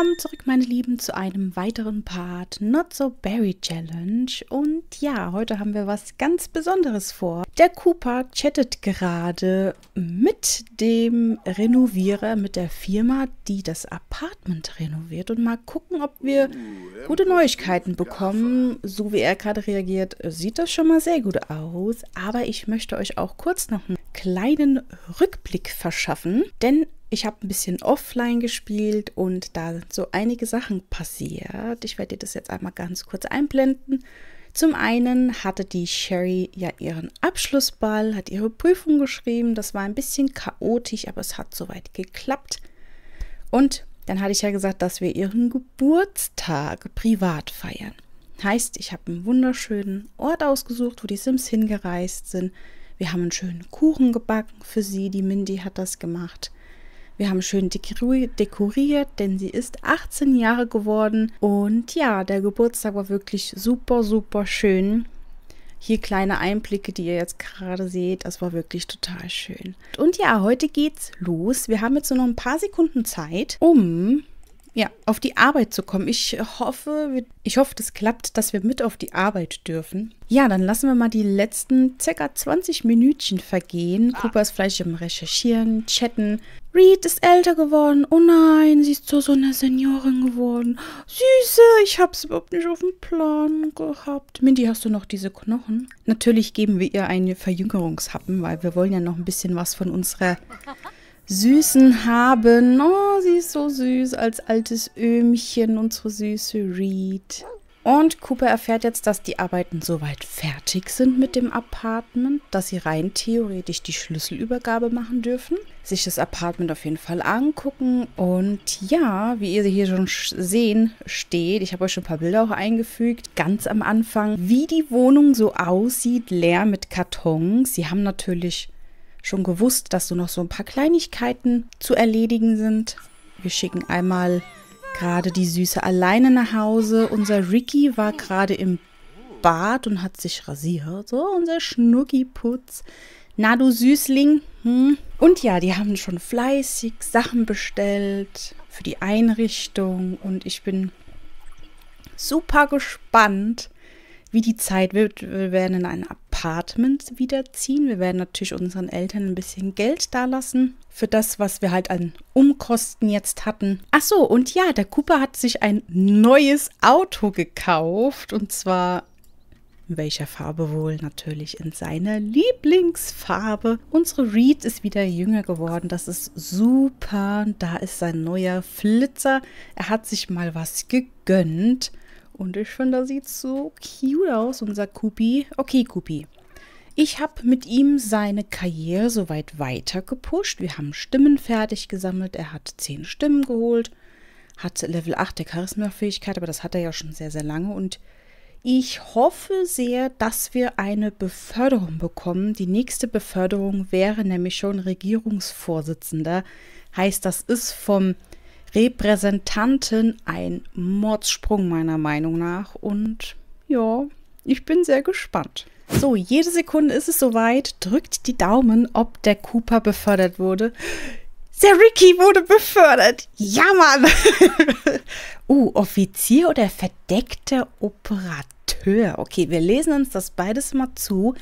Willkommen zurück, meine Lieben, zu einem weiteren Part Not So Berry Challenge. Und ja, heute haben wir was ganz Besonderes vor. Der Cooper chattet gerade mit dem Renovierer, mit der Firma, die das Apartment renoviert. Und mal gucken, ob wir gute Neuigkeiten bekommen. So wie er gerade reagiert, sieht das schon mal sehr gut aus. Aber ich möchte euch auch kurz noch einen kleinen Rückblick verschaffen, denn ich habe ein bisschen offline gespielt und da sind so einige Sachen passiert. Ich werde dir das jetzt einmal ganz kurz einblenden. Zum einen hatte die Cherry ja ihren Abschlussball, hat ihre Prüfung geschrieben. Das war ein bisschen chaotisch, aber es hat soweit geklappt. Und dann hatte ich ja gesagt, dass wir ihren Geburtstag privat feiern. Heißt, ich habe einen wunderschönen Ort ausgesucht, wo die Sims hingereist sind. Wir haben einen schönen Kuchen gebacken für sie. Die Mindy hat das gemacht. Wir haben schön dekoriert, denn sie ist 18 Jahre geworden. Und ja, der Geburtstag war wirklich super, super schön. Hier kleine Einblicke, die ihr jetzt gerade seht. Das war wirklich total schön. Und ja, heute geht's los. Wir haben jetzt nur noch ein paar Sekunden Zeit, um ja, auf die Arbeit zu kommen. Ich hoffe, das klappt, dass wir mit auf die Arbeit dürfen. Ja, dann lassen wir mal die letzten ca. 20 Minütchen vergehen. Cooper ist fleißig im Recherchieren, Chatten. Reed ist älter geworden. Oh nein, sie ist zu so einer Seniorin geworden. Süße, ich hab's überhaupt nicht auf dem Plan gehabt. Mindy, hast du noch diese Knochen? Natürlich geben wir ihr einen Verjüngerungshappen, weil wir wollen ja noch ein bisschen was von unserer Süßen haben. Oh, sie ist so süß als altes Öhmchen, unsere süße Reed. Und Cooper erfährt jetzt, dass die Arbeiten soweit fertig sind mit dem Apartment, dass sie rein theoretisch die Schlüsselübergabe machen dürfen, sich das Apartment auf jeden Fall angucken. Und ja, wie ihr hier schon sehen steht, ich habe euch schon ein paar Bilder auch eingefügt, ganz am Anfang, wie die Wohnung so aussieht, leer mit Kartons. Sie haben natürlich schon gewusst, dass so noch so ein paar Kleinigkeiten zu erledigen sind. Wir schicken einmal gerade die Süße alleine nach Hause. Unser Ricky war gerade im Bad und hat sich rasiert. So, unser Schnuckiputz. Na, du Süßling. Und ja, die haben schon fleißig Sachen bestellt für die Einrichtung. Und ich bin super gespannt, wie die Zeit wird. Wir werden in ein Apartment wiederziehen. Wir werden natürlich unseren Eltern ein bisschen Geld dalassen für das, was wir halt an Umkosten jetzt hatten. Ach so, und ja, der Cooper hat sich ein neues Auto gekauft. Und zwar in welcher Farbe wohl? Natürlich in seiner Lieblingsfarbe. Unsere Reed ist wieder jünger geworden. Das ist super. Da ist sein neuer Flitzer. Er hat sich mal was gegönnt. Und ich finde, das sieht so cute aus, unser Coopi. Okay, Coopi. Ich habe mit ihm seine Karriere soweit weiter gepusht. Wir haben Stimmen fertig gesammelt. Er hat 10 Stimmen geholt. Hat Level 8 der Charisma-Fähigkeit, aber das hat er ja schon sehr, sehr lange. Und ich hoffe sehr, dass wir eine Beförderung bekommen. Die nächste Beförderung wäre nämlich schon Regierungsvorsitzender. Heißt, das ist vom Repräsentanten ein Mordsprung meiner Meinung nach. Und ja, ich bin sehr gespannt. So, jede Sekunde ist es soweit. Drückt die Daumen, ob der Cooper befördert wurde. Der Ricky wurde befördert. Ja, Mann. Offizier oder verdeckter Operateur. Okay, wir lesen uns das beides mal zu.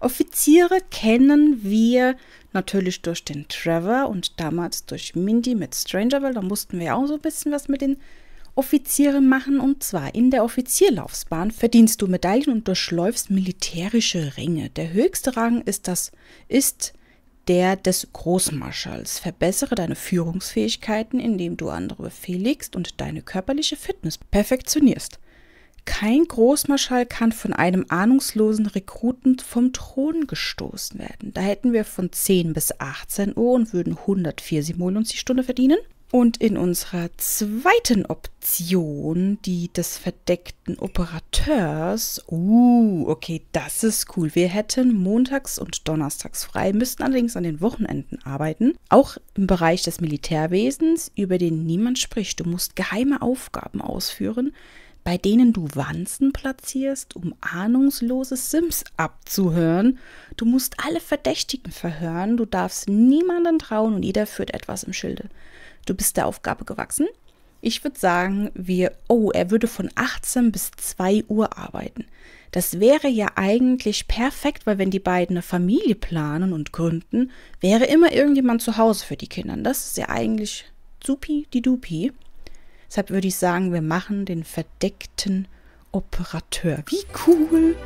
Offiziere kennen wir natürlich durch den Trevor und damals durch Mindy mit Strangerville. Da mussten wir auch so ein bisschen was mit den Offizieren machen. Und zwar in der Offizierlaufbahn verdienst du Medaillen und durchläufst militärische Ränge. Der höchste Rang ist der des Großmarschalls. Verbessere deine Führungsfähigkeiten, indem du andere befehligst und deine körperliche Fitness perfektionierst. Kein Großmarschall kann von einem ahnungslosen Rekruten vom Thron gestoßen werden. Da hätten wir von 10 bis 18 Uhr und würden 104 Simoleons die Stunde verdienen. Und in unserer zweiten Option, die des verdeckten Operateurs, okay, das ist cool. Wir hätten montags und donnerstags frei, müssten allerdings an den Wochenenden arbeiten. Auch im Bereich des Militärwesens, über den niemand spricht. Du musst geheime Aufgaben ausführen, bei denen du Wanzen platzierst, um ahnungslose Sims abzuhören. Du musst alle Verdächtigen verhören, du darfst niemanden trauen und jeder führt etwas im Schilde. Du bist der Aufgabe gewachsen, Ich würde sagen, er würde von 18 bis 2 Uhr arbeiten. Das wäre ja eigentlich perfekt, weil wenn die beiden eine Familie planen und gründen, wäre immer irgendjemand zu Hause für die Kinder. Das ist ja eigentlich supi-di-dupi. Deshalb würde ich sagen, wir machen den verdeckten Operateur. Wie cool!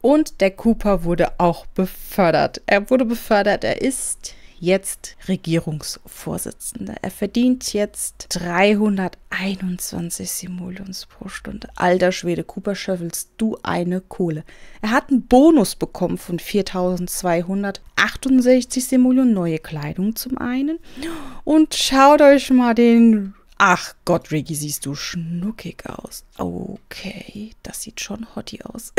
Und der Cooper wurde auch befördert. Er wurde befördert, er ist jetzt Regierungsvorsitzender. Er verdient jetzt 321 Simoleons pro Stunde. Alter Schwede, Cooper, schöffelst du eine Kohle. Er hat einen Bonus bekommen von 4.268 Simoleon, neue Kleidung zum einen. Und schaut euch mal den... Ach Gott, Ricky, siehst du schnuckig aus. Okay, das sieht schon hotty aus.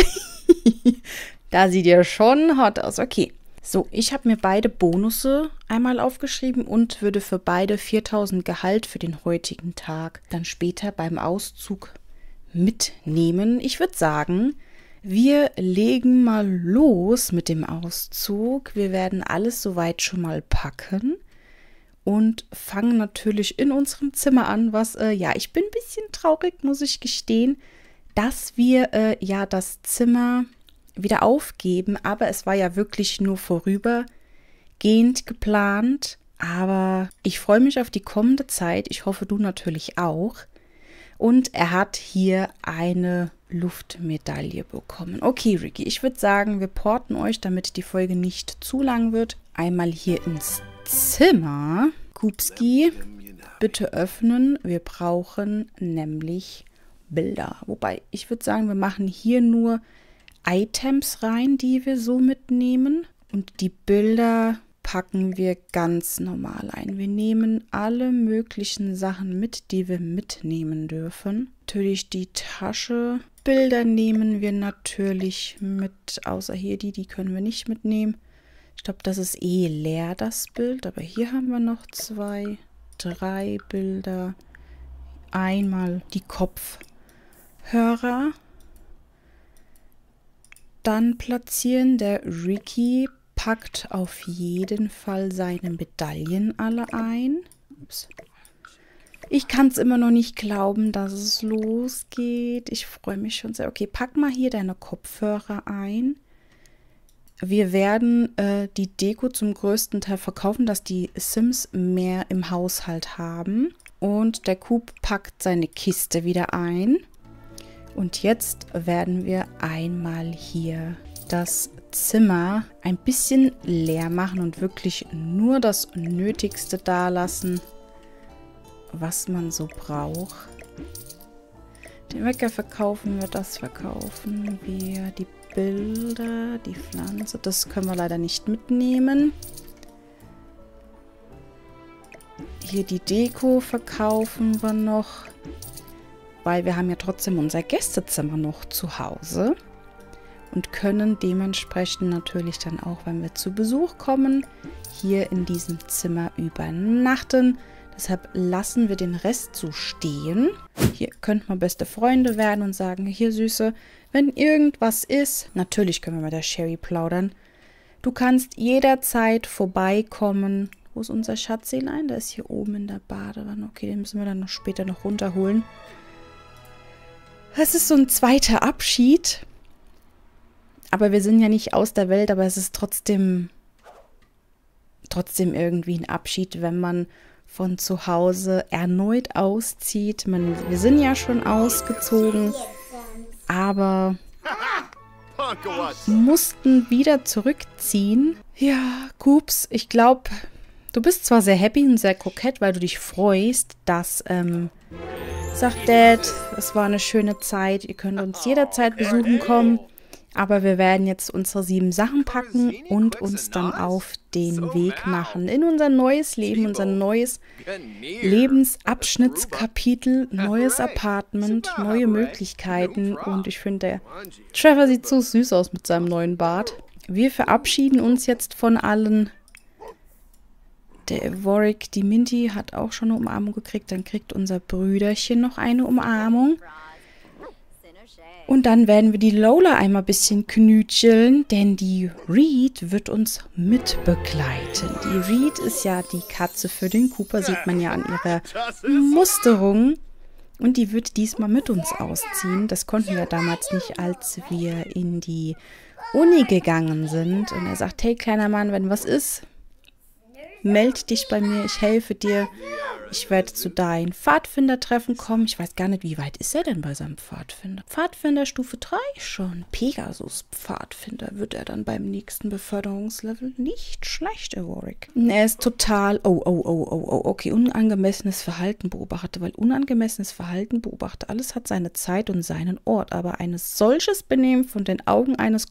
Da sieht ihr schon hot aus, okay. So, ich habe mir beide Bonusse einmal aufgeschrieben und würde für beide 4.000 Gehalt für den heutigen Tag dann später beim Auszug mitnehmen. Ich würde sagen, wir legen mal los mit dem Auszug. Wir werden alles soweit schon mal packen und fangen natürlich in unserem Zimmer an, was, ja, ich bin ein bisschen traurig, muss ich gestehen, dass wir, ja, das Zimmer wieder aufgeben, aber es war ja wirklich nur vorübergehend geplant, aber ich freue mich auf die kommende Zeit, ich hoffe du natürlich auch. Und er hat hier eine Luftmedaille bekommen. Okay, Ricky, ich würde sagen, wir porten euch, damit die Folge nicht zu lang wird, einmal hier ins Zimmer. Kupski, bitte öffnen, wir brauchen nämlich Bilder. Wobei, ich würde sagen, wir machen hier nur Items rein, die wir so mitnehmen, und die Bilder packen wir ganz normal ein. Wir nehmen alle möglichen Sachen mit, die wir mitnehmen dürfen. Natürlich die Tasche. Bilder nehmen wir natürlich mit, außer hier die können wir nicht mitnehmen. Ich glaube, das ist eh leer, das Bild, aber hier haben wir noch 2, 3 Bilder. Einmal die Kopfhörer. Dann platzieren. Der Ricky packt auf jeden Fall seine Medaillen alle ein. Ups. Ich kann es immer noch nicht glauben, dass es losgeht. Ich freue mich schon sehr. Okay, pack mal hier deine Kopfhörer ein. Wir werden die Deko zum größten Teil verkaufen, dass die Sims mehr im Haushalt haben. Und der Coop packt seine Kiste wieder ein. Und jetzt werden wir einmal hier das Zimmer ein bisschen leer machen und wirklich nur das Nötigste da lassen, was man so braucht. Den Wecker verkaufen wir, das verkaufen wir, die Bilder, die Pflanze, das können wir leider nicht mitnehmen. Hier die Deko verkaufen wir noch, weil wir haben ja trotzdem unser Gästezimmer noch zu Hause und können dementsprechend natürlich dann auch, wenn wir zu Besuch kommen, hier in diesem Zimmer übernachten. Deshalb lassen wir den Rest so stehen. Hier könnten wir beste Freunde werden und sagen, hier Süße, wenn irgendwas ist, natürlich können wir mit der Cherry plaudern. Du kannst jederzeit vorbeikommen. Wo ist unser Schatzelein? Der ist hier oben in der Badewanne. Okay, den müssen wir dann noch später noch runterholen. Es ist so ein zweiter Abschied. Aber wir sind ja nicht aus der Welt, aber es ist trotzdem irgendwie ein Abschied, wenn man von zu Hause erneut auszieht. Wir sind ja schon ausgezogen, aber mussten wieder zurückziehen. Ja, Coops, ich glaube, du bist zwar sehr happy und sehr kokett, weil du dich freust, dass... Sagt Dad, es war eine schöne Zeit, ihr könnt uns jederzeit besuchen kommen, aber wir werden jetzt unsere 7 Sachen packen und uns dann auf den Weg machen in unser neues Leben, unser neues Lebensabschnittskapitel, neues Apartment, neue Möglichkeiten, und ich finde, der Trevor sieht so süß aus mit seinem neuen Bart. Wir verabschieden uns jetzt von allen. Der Warwick, die Minty, hat auch schon eine Umarmung gekriegt. Dann kriegt unser Brüderchen noch eine Umarmung. Und dann werden wir die Lola einmal ein bisschen knütscheln, denn die Reed wird uns mitbegleiten. Die Reed ist ja die Katze für den Cooper, sieht man ja an ihrer Musterung. Und die wird diesmal mit uns ausziehen. Das konnten wir damals nicht, als wir in die Uni gegangen sind. Und er sagt, hey kleiner Mann, wenn was ist, meld dich bei mir, ich helfe dir. Ich werde zu deinem Pfadfindertreffen kommen. Ich weiß gar nicht, wie weit ist er denn bei seinem Pfadfinder? Pfadfinder Stufe 3 schon. Pegasus Pfadfinder wird er dann beim nächsten Beförderungslevel. Nicht schlecht, der Warwick. Er ist total... Okay, unangemessenes Verhalten beobachte, weil unangemessenes Verhalten beobachte. Alles hat seine Zeit und seinen Ort, aber ein solches Benehmen von den Augen eines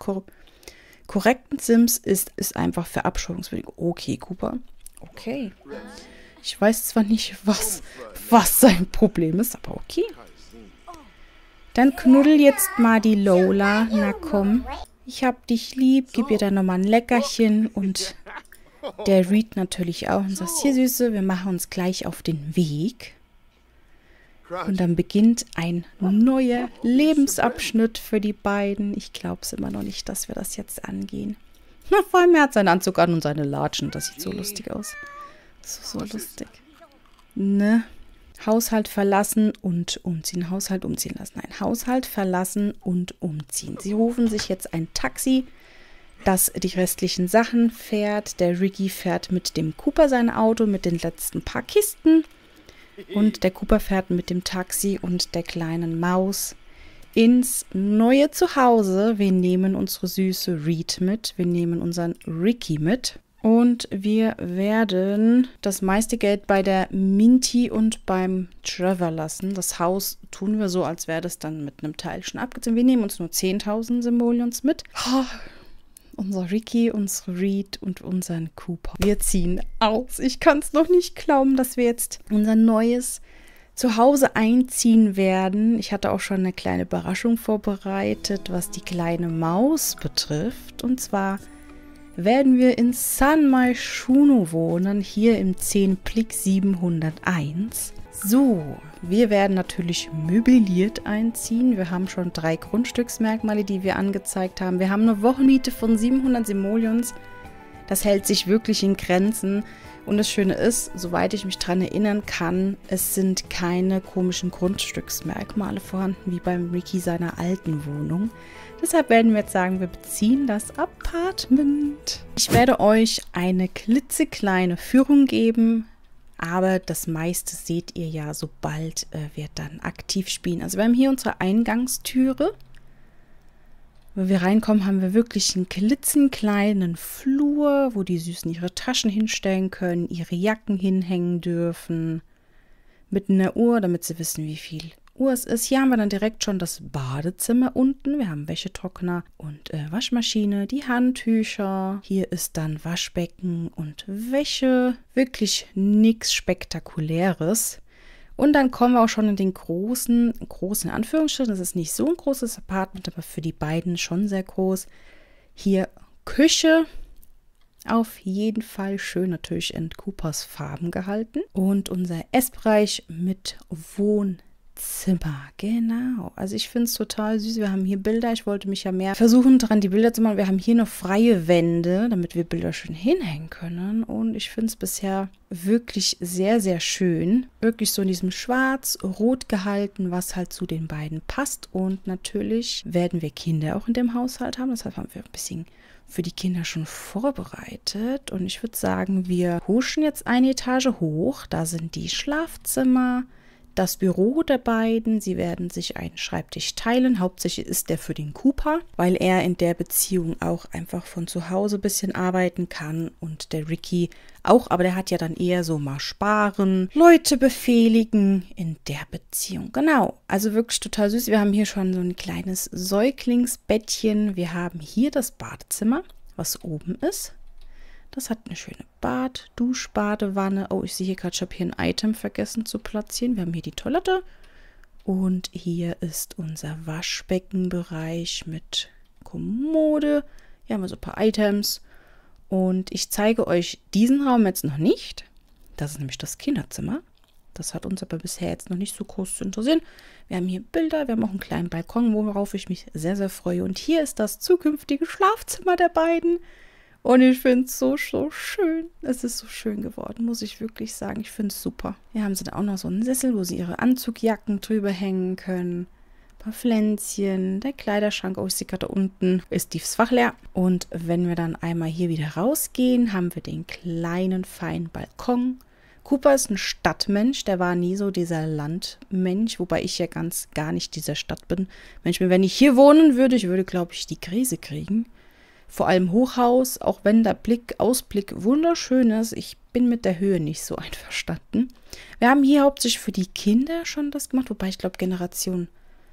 korrekten Sims ist einfach verabscheuungswürdig. Okay, Cooper. Okay. Ich weiß zwar nicht, was sein Problem ist, aber okay. Dann knuddel jetzt mal die Lola. Na komm, ich hab dich lieb. Gib ihr dann nochmal ein Leckerchen. Und der Reed natürlich auch. Und sagst, hier Süße, wir machen uns gleich auf den Weg. Und dann beginnt ein neuer Lebensabschnitt für die beiden. Ich glaub's immer noch nicht, dass wir das jetzt angehen. Na, vor allem, er hat seinen Anzug an und seine Latschen. Das sieht so lustig aus. So lustig. Ne? Haushalt verlassen und umziehen. Haushalt umziehen lassen. Nein, Haushalt verlassen und umziehen. Sie rufen sich jetzt ein Taxi, das die restlichen Sachen fährt. Der Ricky fährt mit dem Cooper sein Auto mit den letzten paar Kisten. Und der Cooper fährt mit dem Taxi und der kleinen Maus ins neue Zuhause. Wir nehmen unsere süße Reed mit. Wir nehmen unseren Ricky mit. Und wir werden das meiste Geld bei der Minty und beim Trevor lassen. Das Haus tun wir so, als wäre das dann mit einem Teil schon abgezogen. Wir nehmen uns nur 10.000 Simoleons mit. Oh, unser Ricky, unsere Reed und unseren Cooper. Wir ziehen aus. Ich kann es noch nicht glauben, dass wir jetzt unser neues Zuhause einziehen werden. Ich hatte auch schon eine kleine Überraschung vorbereitet, was die kleine Maus betrifft. Und zwar... werden wir in Sanmai Shuno wohnen, hier im 10-Blick 701. So, wir werden natürlich möbliert einziehen. Wir haben schon 3 Grundstücksmerkmale, die wir angezeigt haben. Wir haben eine Wochenmiete von 700 Simoleons. Das hält sich wirklich in Grenzen. Und das Schöne ist, soweit ich mich daran erinnern kann, es sind keine komischen Grundstücksmerkmale vorhanden, wie beim Ricky seiner alten Wohnung. Deshalb werden wir jetzt sagen, wir beziehen das Apartment. Ich werde euch eine klitzekleine Führung geben, aber das meiste seht ihr ja, sobald wir dann aktiv spielen. Also wir haben hier unsere Eingangstüre. Wenn wir reinkommen, haben wir wirklich einen klitzenkleinen Flur, wo die Süßen ihre Taschen hinstellen können, ihre Jacken hinhängen dürfen. Mit einer Uhr, damit sie wissen, wie viel Uhr es ist. Hier haben wir dann direkt schon das Badezimmer unten. Wir haben Wäschetrockner und Waschmaschine, die Handtücher. Hier ist dann Waschbecken und Wäsche. Wirklich nichts Spektakuläres. Und dann kommen wir auch schon in den großen Anführungsstrichen, das ist nicht so ein großes Apartment, aber für die beiden schon sehr groß. Hier Küche, auf jeden Fall schön natürlich in Coopers Farben gehalten. Und unser Essbereich mit Wohnzimmer, genau. Also ich finde es total süß, wir haben hier Bilder, ich wollte mich ja mehr versuchen daran, die Bilder zu machen. Wir haben hier noch freie Wände, damit wir Bilder schön hinhängen können. Und ich finde es bisher... wirklich sehr, sehr schön. Wirklich so in diesem Schwarz-Rot gehalten, was halt zu den beiden passt. Und natürlich werden wir Kinder auch in dem Haushalt haben. Deshalb haben wir ein bisschen für die Kinder schon vorbereitet. Und ich würde sagen, wir huschen jetzt eine Etage hoch. Da sind die Schlafzimmer, das Büro der beiden. Sie werden sich einen Schreibtisch teilen. Hauptsächlich ist der für den Cooper, weil er in der Beziehung auch einfach von zu Hause ein bisschen arbeiten kann. Und der Ricky auch, aber der hat ja dann eher so mal sparen, Leute befehligen in der Beziehung. Genau, also wirklich total süß. Wir haben hier schon so ein kleines Säuglingsbettchen. Wir haben hier das Badezimmer, was oben ist. Das hat eine schöne Duschbadewanne. Oh, ich sehe hier gerade, ich habe hier ein Item vergessen zu platzieren. Wir haben hier die Toilette. Und hier ist unser Waschbeckenbereich mit Kommode. Hier haben wir so ein paar Items. Und ich zeige euch diesen Raum jetzt noch nicht. Das ist nämlich das Kinderzimmer. Das hat uns aber bisher jetzt noch nicht so groß zu interessieren. Wir haben hier Bilder, wir haben auch einen kleinen Balkon, worauf ich mich sehr, sehr freue. Und hier ist das zukünftige Schlafzimmer der beiden. Und ich finde es so, so schön. Es ist so schön geworden, muss ich wirklich sagen. Ich finde es super. Hier haben sie da auch noch so einen Sessel, wo sie ihre Anzugjacken drüber hängen können. Ein paar Pflänzchen, der Kleiderschrank, oh, ich sehe gerade da unten, ist tiefsfach leer. Und wenn wir dann einmal hier wieder rausgehen, haben wir den kleinen, feinen Balkon. Cooper ist ein Stadtmensch, der war nie so dieser Landmensch, wobei ich ja ganz gar nicht dieser Stadt bin. Mensch, wenn ich hier wohnen würde, ich würde, glaube ich, die Krise kriegen. Vor allem Hochhaus, auch wenn der Ausblick wunderschön ist, ich bin mit der Höhe nicht so einverstanden. Wir haben hier hauptsächlich für die Kinder schon das gemacht, wobei ich glaube, Generation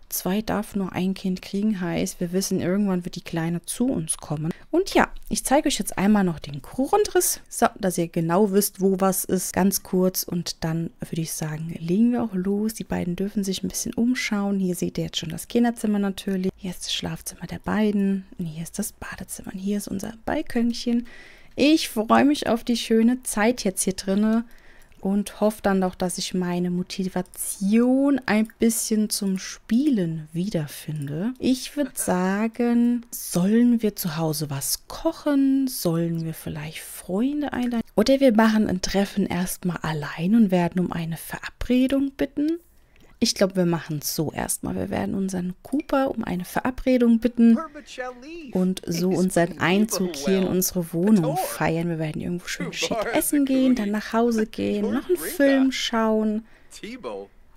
2 darf nur ein Kind kriegen, heißt, wir wissen, irgendwann wird die Kleine zu uns kommen. Und ja, ich zeige euch jetzt einmal noch den Grundriss, so, dass ihr genau wisst, wo was ist, ganz kurz. Und dann würde ich sagen, legen wir auch los. Die beiden dürfen sich ein bisschen umschauen. Hier seht ihr jetzt schon das Kinderzimmer natürlich. Hier ist das Schlafzimmer der beiden. Und hier ist das Badezimmer. Und hier ist unser Balkönchen. Ich freue mich auf die schöne Zeit jetzt hier drinnen. Und hoffe dann doch, dass ich meine Motivation ein bisschen zum Spielen wiederfinde. Ich würde sagen, sollen wir zu Hause was kochen? Sollen wir vielleicht Freunde einladen? Oder wir machen ein Treffen erstmal allein und werden um eine Verabredung bitten? Ich glaube, wir machen es so erstmal. Wir werden unseren Cooper um eine Verabredung bitten und so unseren Einzug hier in unsere Wohnung feiern. Wir werden irgendwo schön schick essen gehen, dann nach Hause gehen, noch einen Film schauen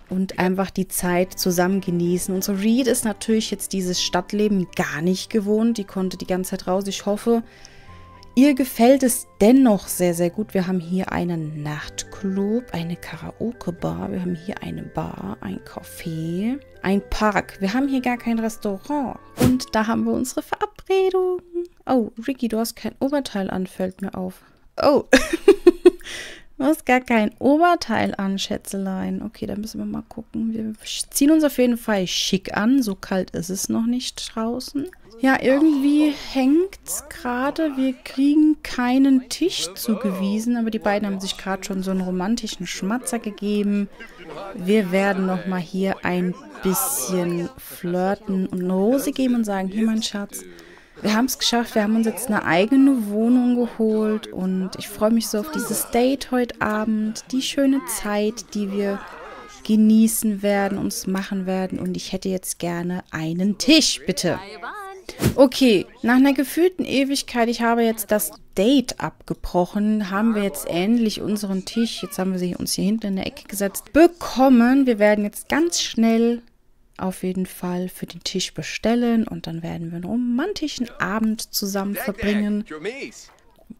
und einfach die Zeit zusammen genießen. Und so Reed ist natürlich jetzt dieses Stadtleben gar nicht gewohnt. Die konnte die ganze Zeit raus. Ich hoffe, ihr gefällt es dennoch sehr, sehr gut. Wir haben hier einen Nachtclub, eine Karaoke-Bar, wir haben hier eine Bar, ein Café, ein Park. Wir haben hier gar kein Restaurant. Und da haben wir unsere Verabredung. Oh, Ricky, du hast kein Oberteil an, fällt mir auf. Oh, du hast gar kein Oberteil an, Schätzelein. Okay, dann müssen wir mal gucken. Wir ziehen uns auf jeden Fall schick an. So kalt ist es noch nicht draußen. Ja, irgendwie hängt's gerade. Wir kriegen keinen Tisch zugewiesen, aber die beiden haben sich gerade schon so einen romantischen Schmatzer gegeben. Wir werden nochmal hier ein bisschen flirten und eine Rose geben und sagen, hier mein Schatz, wir haben es geschafft, wir haben uns jetzt eine eigene Wohnung geholt und ich freue mich so auf dieses Date heute Abend, die schöne Zeit, die wir genießen werden, uns machen werden und ich hätte jetzt gerne einen Tisch, bitte. Okay, nach einer gefühlten Ewigkeit, ich habe jetzt das Date abgebrochen, haben wir jetzt endlich unseren Tisch, jetzt haben wir sie uns hier hinten in der Ecke gesetzt, bekommen. Wir werden jetzt ganz schnell auf jeden Fall für den Tisch bestellen und dann werden wir einen romantischen Abend zusammen verbringen.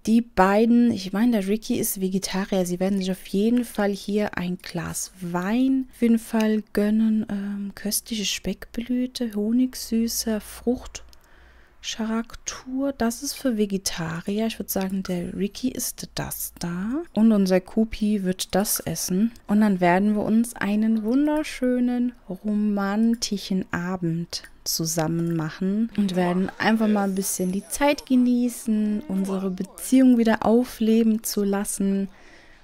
Die beiden, ich meine, der Ricky ist Vegetarier, sie werden sich auf jeden Fall hier ein Glas Wein auf jeden Fall gönnen, köstliche Speckblüte, honigsüßer Frucht. Charaktur, das ist für Vegetarier. Ich würde sagen, der Ricky isst das da. Und unser Kupi wird das essen. Und dann werden wir uns einen wunderschönen, romantischen Abend zusammen machen. Und werden einfach mal ein bisschen die Zeit genießen, unsere Beziehung wieder aufleben zu lassen.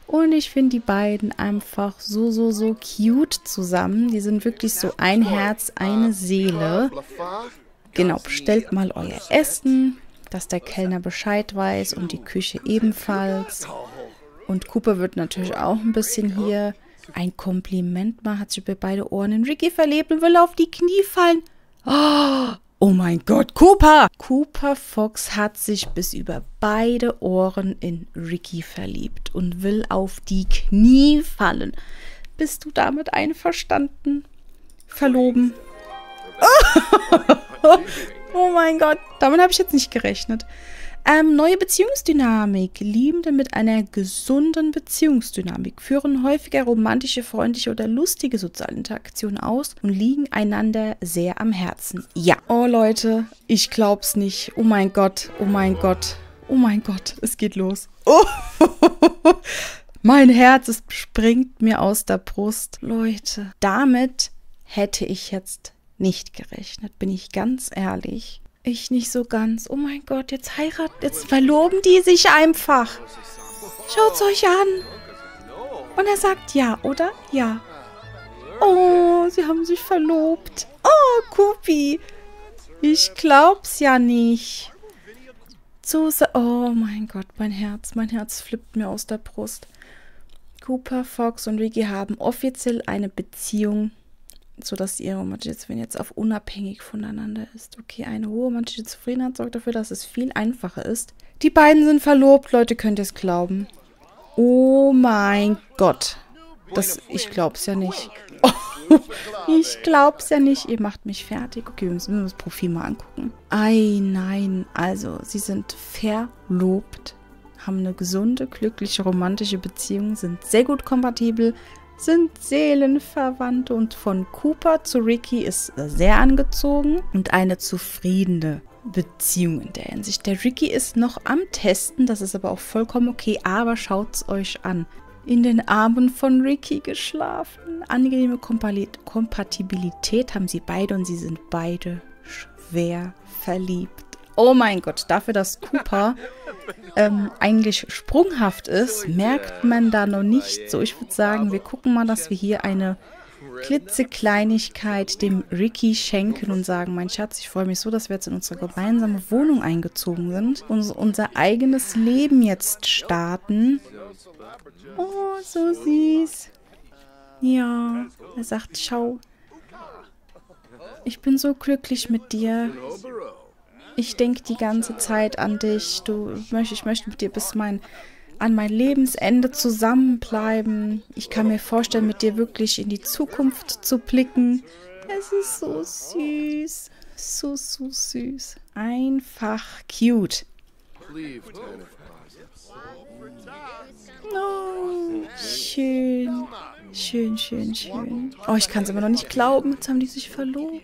Und ich finde die beiden einfach so, so, so cute zusammen. Die sind wirklich so ein Herz, eine Seele. Genau, bestellt mal euer Essen, dass der Kellner Bescheid weiß und die Küche ebenfalls. Und Cooper wird natürlich auch ein bisschen hier ein Kompliment machen, hat sich über beide Ohren in Ricky verliebt und will auf die Knie fallen. Oh mein Gott, Cooper! Cooper Fox hat sich bis über beide Ohren in Ricky verliebt und will auf die Knie fallen. Bist du damit einverstanden? Verloben? Oh mein Gott, damit habe ich jetzt nicht gerechnet. Neue Beziehungsdynamik. Liebende mit einer gesunden Beziehungsdynamik führen häufiger romantische, freundliche oder lustige soziale Interaktionen aus und liegen einander sehr am Herzen. Ja. Oh Leute, ich glaub's nicht. Oh mein Gott, oh mein Gott, oh mein Gott, es geht los. Oh. Mein Herz, es springt mir aus der Brust. Leute, damit hätte ich jetzt nicht gerechnet, bin ich ganz ehrlich. Ich nicht so ganz. Oh mein Gott, jetzt heiraten, jetzt verloben die sich einfach. Schaut's euch an. Und er sagt ja, oder? Ja. Oh, sie haben sich verlobt. Oh, Kupi. Ich glaub's ja nicht. Oh mein Gott, mein Herz flippt mir aus der Brust. Cooper, Fox und Ricky haben offiziell eine Beziehung, sodass die Eromantisierung jetzt auf unabhängig voneinander ist. Okay, eine hohe romantische Zufriedenheit sorgt dafür, dass es viel einfacher ist. Die beiden sind verlobt, Leute, könnt ihr es glauben? Oh mein Gott. Das, ich glaub's ja nicht. Oh, ich glaub's ja nicht. Ihr macht mich fertig. Okay, wir müssen uns das Profil mal angucken. Ei, nein. Also, sie sind verlobt, haben eine gesunde, glückliche, romantische Beziehung, sind sehr gut kompatibel, sind seelenverwandt und von Cooper zu Ricky ist sehr angezogen und eine zufriedene Beziehung in der Hinsicht. Der Ricky ist noch am Testen, das ist aber auch vollkommen okay, aber schaut's euch an. In den Armen von Ricky geschlafen. Angenehme Kompatibilität haben sie beide und sie sind beide schwer verliebt. Oh mein Gott, dafür, dass Cooper eigentlich sprunghaft ist, merkt man da noch nicht so. Ich würde sagen, wir gucken mal, dass wir hier eine klitzekleinigkeit dem Ricky schenken und sagen, mein Schatz, ich freue mich so, dass wir jetzt in unsere gemeinsame Wohnung eingezogen sind und unser eigenes Leben jetzt starten. Oh, so süß. Ja, er sagt, schau, ich bin so glücklich mit dir. Ich denke die ganze Zeit an dich. Ich möchte mit dir bis an mein Lebensende zusammenbleiben. Ich kann mir vorstellen, mit dir wirklich in die Zukunft zu blicken. Es ist so süß. So, so süß. Einfach cute. Oh, schön. Schön, schön, schön. Oh, ich kann es immer noch nicht glauben. Jetzt haben die sich verlobt.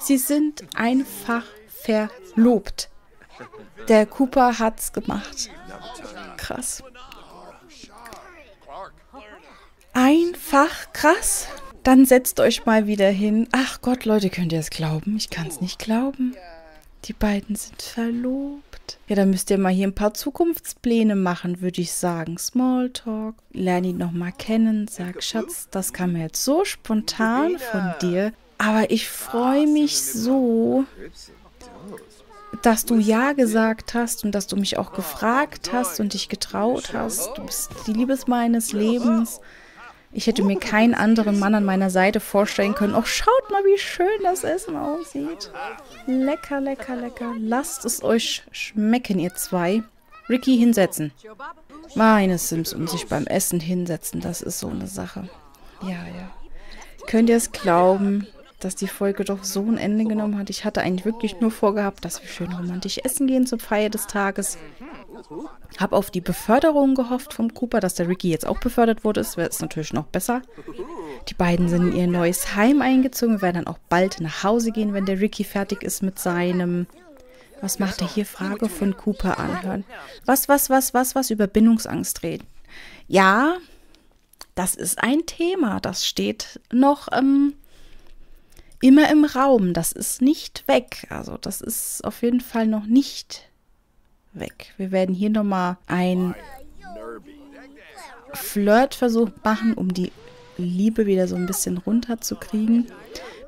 Sie sind einfach verlobt. Der Cooper hat's gemacht. Krass. Einfach krass. Dann setzt euch mal wieder hin. Ach Gott, Leute, könnt ihr es glauben? Ich kann es nicht glauben. Die beiden sind verlobt. Ja, dann müsst ihr mal hier ein paar Zukunftspläne machen, würde ich sagen. Smalltalk. Lern ihn nochmal kennen. Sag, Schatz, das kam mir jetzt so spontan von dir. Aber ich freue mich so, dass du Ja gesagt hast und dass du mich auch gefragt hast und dich getraut hast. Du bist die Liebe meines Lebens. Ich hätte mir keinen anderen Mann an meiner Seite vorstellen können. Och, schaut mal, wie schön das Essen aussieht. Lecker, lecker, lecker. Lasst es euch schmecken, ihr zwei. Ricky, hinsetzen. Meine Sims und sich beim Essen hinsetzen, das ist so eine Sache. Ja, ja. Könnt ihr es glauben, dass die Folge doch so ein Ende genommen hat? Ich hatte eigentlich wirklich nur vorgehabt, dass wir schön romantisch essen gehen zur Feier des Tages. Hab auf die Beförderung gehofft vom Cooper, dass der Ricky jetzt auch befördert wurde. Das wäre jetzt natürlich noch besser. Die beiden sind in ihr neues Heim eingezogen. Wir werden dann auch bald nach Hause gehen, wenn der Ricky fertig ist mit seinem... Was macht er hier? Frage von Cooper anhören. Was? Über Bindungsangst reden. Ja, das ist ein Thema. Das steht noch immer im Raum. Das ist nicht weg. Also das ist auf jeden Fall noch nicht weg. Wir werden hier nochmal einen Flirtversuch machen, um die Liebe wieder so ein bisschen runterzukriegen.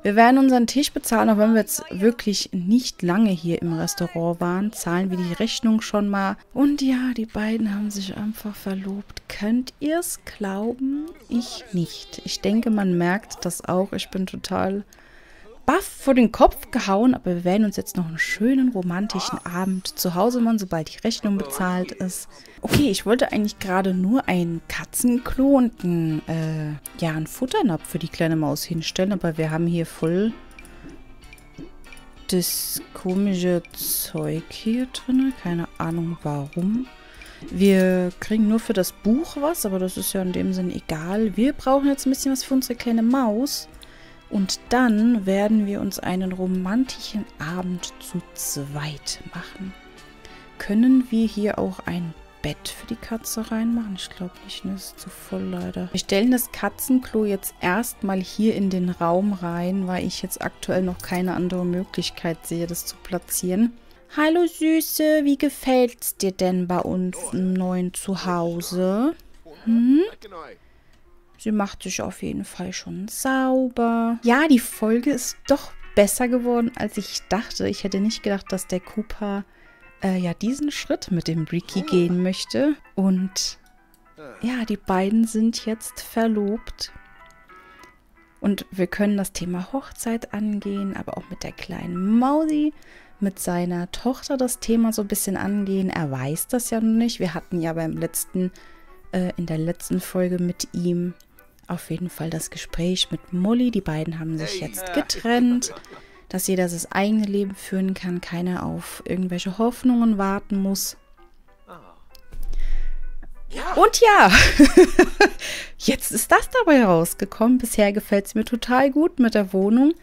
Wir werden unseren Tisch bezahlen, auch wenn wir jetzt wirklich nicht lange hier im Restaurant waren. Zahlen wir die Rechnung schon mal. Und ja, die beiden haben sich einfach verlobt. Könnt ihr es glauben? Ich nicht. Ich denke, man merkt das auch. Ich bin total baff vor den Kopf gehauen, aber wir werden uns jetzt noch einen schönen romantischen Abend zu Hause machen, sobald die Rechnung bezahlt ist. Okay, ich wollte eigentlich gerade nur einen Katzenklo und einen Futternapf für die kleine Maus hinstellen, aber wir haben hier voll das komische Zeug hier drin. Keine Ahnung warum. Wir kriegen nur für das Buch was, aber das ist ja in dem Sinn egal. Wir brauchen jetzt ein bisschen was für unsere kleine Maus. Und dann werden wir uns einen romantischen Abend zu zweit machen. Können wir hier auch ein Bett für die Katze reinmachen? Ich glaube nicht, das ist zu voll leider. Wir stellen das Katzenklo jetzt erstmal hier in den Raum rein, weil ich jetzt aktuell noch keine andere Möglichkeit sehe, das zu platzieren. Hallo Süße, wie gefällt's dir denn bei uns im neuen Zuhause? Hm? Sie macht sich auf jeden Fall schon sauber. Ja, die Folge ist doch besser geworden, als ich dachte. Ich hätte nicht gedacht, dass der Cooper ja diesen Schritt mit dem Ricky gehen möchte. Und ja, die beiden sind jetzt verlobt. Und wir können das Thema Hochzeit angehen, aber auch mit der kleinen Mausi, mit seiner Tochter das Thema so ein bisschen angehen. Er weiß das ja noch nicht. Wir hatten ja beim letzten, in der letzten Folge mit ihm auf jeden Fall das Gespräch mit Molly. Die beiden haben sich jetzt getrennt, dass jeder das eigene Leben führen kann, keiner auf irgendwelche Hoffnungen warten muss. Und ja, jetzt ist das dabei rausgekommen. Bisher gefällt es mir total gut mit der Wohnung.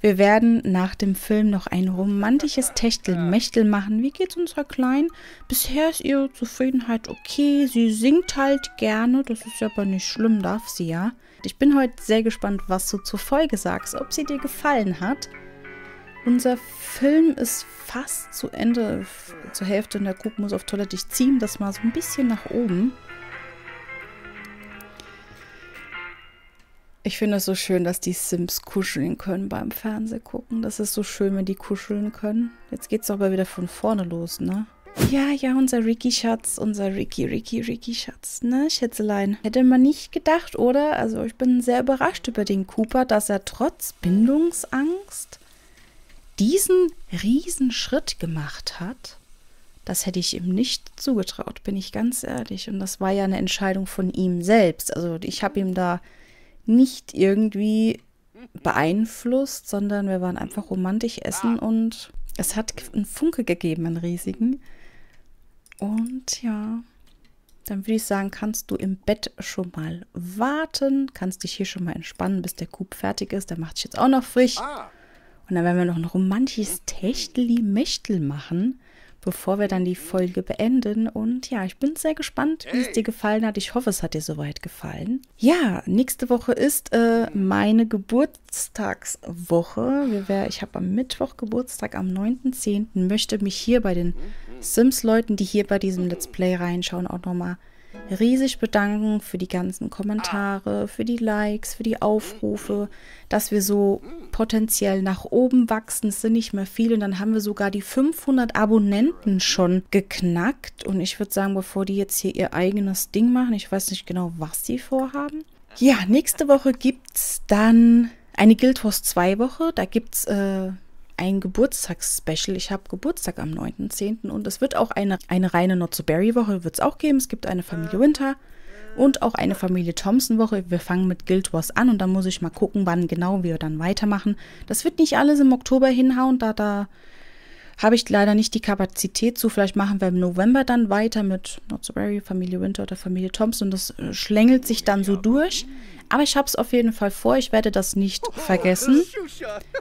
Wir werden nach dem Film noch ein romantisches Techtelmechtel machen. Wie geht's unserer Kleinen? Bisher ist ihre Zufriedenheit okay. Sie singt halt gerne. Das ist aber nicht schlimm, darf sie ja. Ich bin heute sehr gespannt, was du zur Folge sagst, ob sie dir gefallen hat. Unser Film ist fast zu Ende, zur Hälfte in der Gruppe muss auf Toilette. Ich ziehe das mal so ein bisschen nach oben. Ich finde es so schön, dass die Sims kuscheln können beim Fernsehgucken. Das ist so schön, wenn die kuscheln können. Jetzt geht's aber wieder von vorne los, ne? Ja, ja, unser Ricky-Schatz, unser Ricky-Schatz, ne, Schätzelein. Hätte man nicht gedacht, oder? Also ich bin sehr überrascht über den Cooper, dass er trotz Bindungsangst diesen Riesenschritt gemacht hat. Das hätte ich ihm nicht zugetraut, bin ich ganz ehrlich. Und das war ja eine Entscheidung von ihm selbst. Also ich habe ihm da nicht irgendwie beeinflusst, sondern wir waren einfach romantisch essen und es hat einen Funke gegeben, einen riesigen. Und ja, dann würde ich sagen, kannst du im Bett schon mal warten, kannst dich hier schon mal entspannen, bis der Coop fertig ist. Der macht dich jetzt auch noch frisch. Und dann werden wir noch ein romantisches Techtelmechtel machen, bevor wir dann die Folge beenden. Und ja, ich bin sehr gespannt, wie es dir gefallen hat. Ich hoffe, es hat dir soweit gefallen. Ja, nächste Woche ist meine Geburtstagswoche. Ich habe am Mittwoch Geburtstag, am 9.10. Möchte mich hier bei den Sims-Leuten, die hier bei diesem Let's Play reinschauen, auch nochmal riesig bedanken für die ganzen Kommentare, für die Likes, für die Aufrufe, dass wir so potenziell nach oben wachsen. Es sind nicht mehr viele und dann haben wir sogar die 500 Abonnenten schon geknackt. Und ich würde sagen, bevor die jetzt hier ihr eigenes Ding machen, ich weiß nicht genau, was sie vorhaben. Ja, nächste Woche gibt es dann eine Guild Wars 2 Woche. Da gibt es ein Geburtstagsspecial. Ich habe Geburtstag am 9.10. und es wird auch eine reine Not So Berry Woche wird es auch geben. Es gibt eine Familie Winter und auch eine Familie Thompson Woche. Wir fangen mit Guild Wars an und dann muss ich mal gucken, wann genau wir dann weitermachen. Das wird nicht alles im Oktober hinhauen, da habe ich leider nicht die Kapazität zu. Vielleicht machen wir im November dann weiter mit Not So Berry, Familie Winter oder Familie Thompson. Das schlängelt sich dann so durch. Aber ich habe es auf jeden Fall vor. Ich werde das nicht vergessen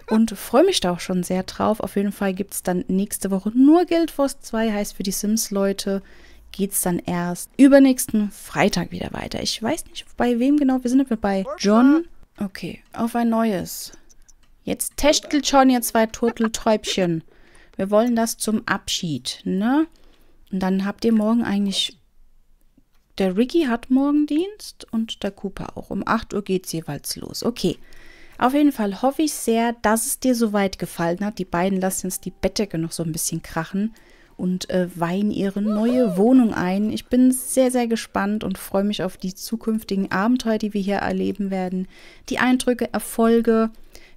und freue mich da auch schon sehr drauf. Auf jeden Fall gibt es dann nächste Woche nur Guild Wars 2. Heißt, für die Sims-Leute geht es dann erst übernächsten Freitag wieder weiter. Ich weiß nicht, bei wem genau. Wir sind aber bei John. Okay, auf ein neues. Jetzt tächtelt John, ihr zwei Turteltäubchen. Wir wollen das zum Abschied, ne? Und dann habt ihr morgen eigentlich... Der Ricky hat morgen Dienst und der Cooper auch. Um 8 Uhr geht es jeweils los. Okay, auf jeden Fall hoffe ich sehr, dass es dir soweit gefallen hat. Die beiden lassen jetzt die Bettdecke noch so ein bisschen krachen und weihen ihre neue Wohnung ein. Ich bin sehr, sehr gespannt und freue mich auf die zukünftigen Abenteuer, die wir hier erleben werden. Die Eindrücke, Erfolge.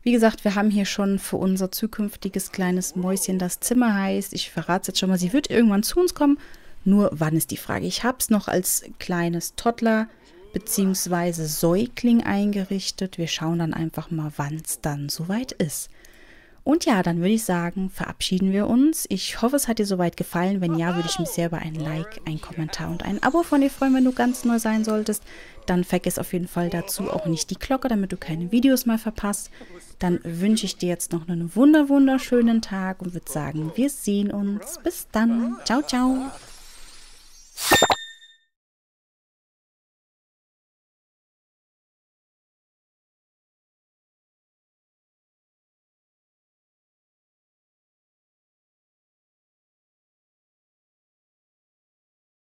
Wie gesagt, wir haben hier schon für unser zukünftiges kleines Mäuschen das Zimmer heißt. Ich verrate es jetzt schon mal, sie wird irgendwann zu uns kommen. Nur wann ist die Frage? Ich habe es noch als kleines Toddler bzw. Säugling eingerichtet. Wir schauen dann einfach mal, wann es dann soweit ist. Und ja, dann würde ich sagen, verabschieden wir uns. Ich hoffe, es hat dir soweit gefallen. Wenn ja, würde ich mich sehr über ein Like, einen Kommentar und ein Abo von dir freuen, wenn du ganz neu sein solltest. Dann vergiss auf jeden Fall dazu auch nicht die Glocke, damit du keine Videos mal verpasst. Dann wünsche ich dir jetzt noch einen wunderschönen Tag und würde sagen, wir sehen uns. Bis dann. Ciao, ciao.